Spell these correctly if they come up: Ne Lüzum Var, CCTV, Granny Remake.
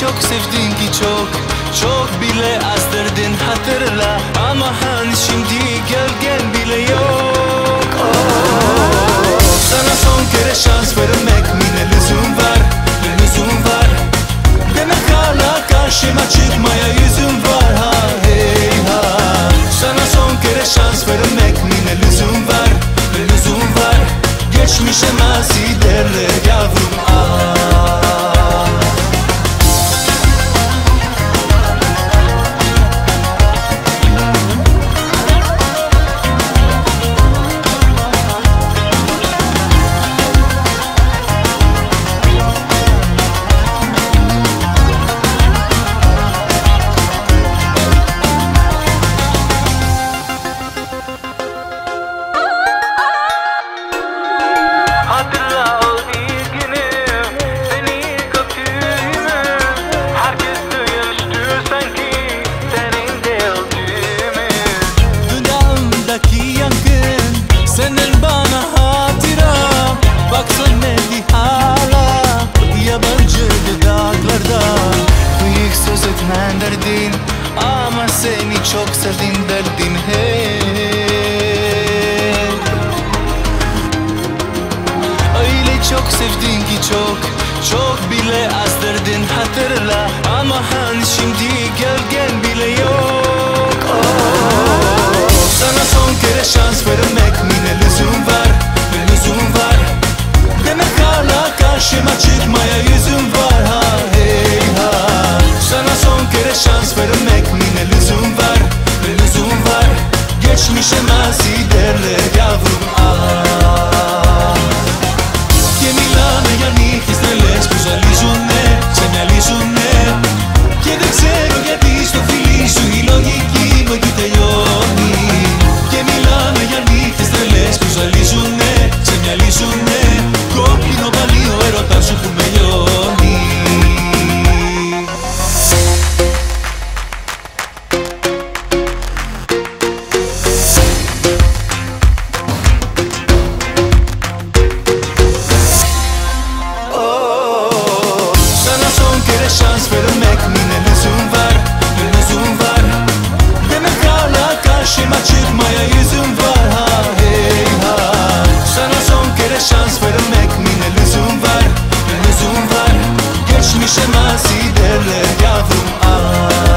çok sevdin ki çok, çok bile azdırdın, hatırla. Ama hani şimdi gölgen bile yok. Oh. Sana son kere şans vermek mi ne lüzum var, ne lüzum var. Demek hala karşıma çıkmaya yüzüm var, ha hey ha. Sana son kere şans vermek mi ne lüzum var, ne lüzum var. Geçmişe nazi derler yavrum, ah. Ama seni çok sevdim derdin hey. Öyle çok sevdin ki çok, çok bile azdırdın, hatırla. Ama hani şimdi gölgen bile yok. Oh. Sana son kere şans vermek mi ne lüzum var, ne lüzum var. Demek hala karşıma çıkmaya yüzüm var, ha hey ha. Sana son kere şans vermek mi ne lüzum var, ne lüzum var. Geçmişe nazi derler yavrum, ah. Che mi lame yani kız neles güzel yüzünle, sen el yüzünle. Che de zero ya visto feliz y logiki me gitayoni. Che mi lame yani kız neles güzel yüzünle, sen el yüzünle. Koplino balio erotan su fumeyoni. Şans vermek mi ne lüzum var, ne lüzum var. Demek hala karşıma çıkmaya yüzüm var, ha hey ha. Sana son kere şans vermek mi ne lüzum var, ne lüzum var. Geçmişe nazi derler yavrum, ah.